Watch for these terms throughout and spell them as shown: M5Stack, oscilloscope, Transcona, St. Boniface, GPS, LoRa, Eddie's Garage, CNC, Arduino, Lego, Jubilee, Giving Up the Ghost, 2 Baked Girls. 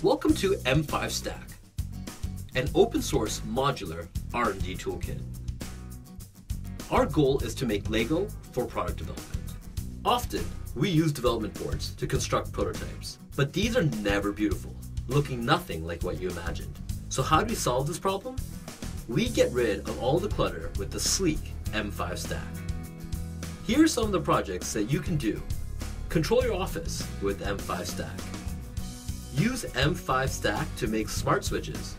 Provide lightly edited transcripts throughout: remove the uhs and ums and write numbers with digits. Welcome to M5Stack, an open source modular R&D toolkit. Our goal is to make Lego for product development. Often, we use development boards to construct prototypes, but these are never beautiful, looking nothing like what you imagined. So how do we solve this problem? We get rid of all the clutter with the sleek M5Stack. Here are some of the projects that you can do. Control your office with M5Stack. Use M5Stack to make smart switches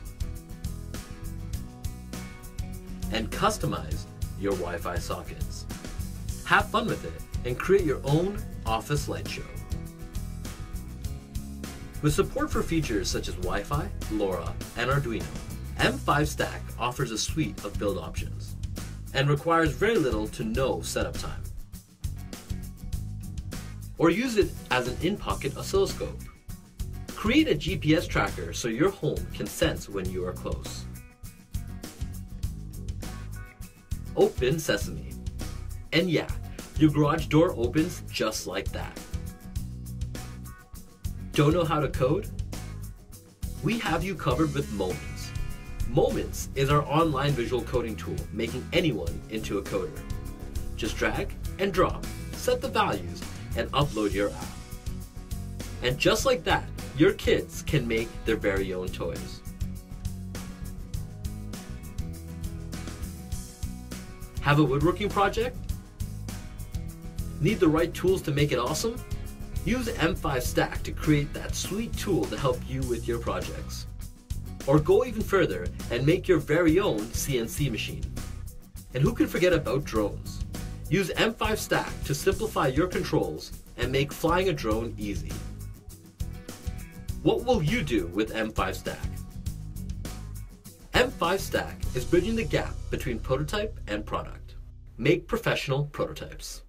and customize your Wi-Fi sockets. Have fun with it and create your own office light show. With support for features such as Wi-Fi, LoRa, and Arduino, M5Stack offers a suite of build options and requires very little to no setup time. Or use it as an in-pocket oscilloscope. Create a GPS tracker so your home can sense when you are close. Open Sesame. And yeah, your garage door opens just like that. Don't know how to code? We have you covered with Moments. Moments is our online visual coding tool, making anyone into a coder. Just drag and drop, set the values, and upload your app. And just like that, your kids can make their very own toys. Have a woodworking project? Need the right tools to make it awesome? Use M5Stack to create that sweet tool to help you with your projects. Or go even further and make your very own CNC machine. And who can forget about drones? Use M5Stack to simplify your controls and make flying a drone easy. What will you do with M5Stack? M5Stack is bridging the gap between prototype and product. Make professional prototypes.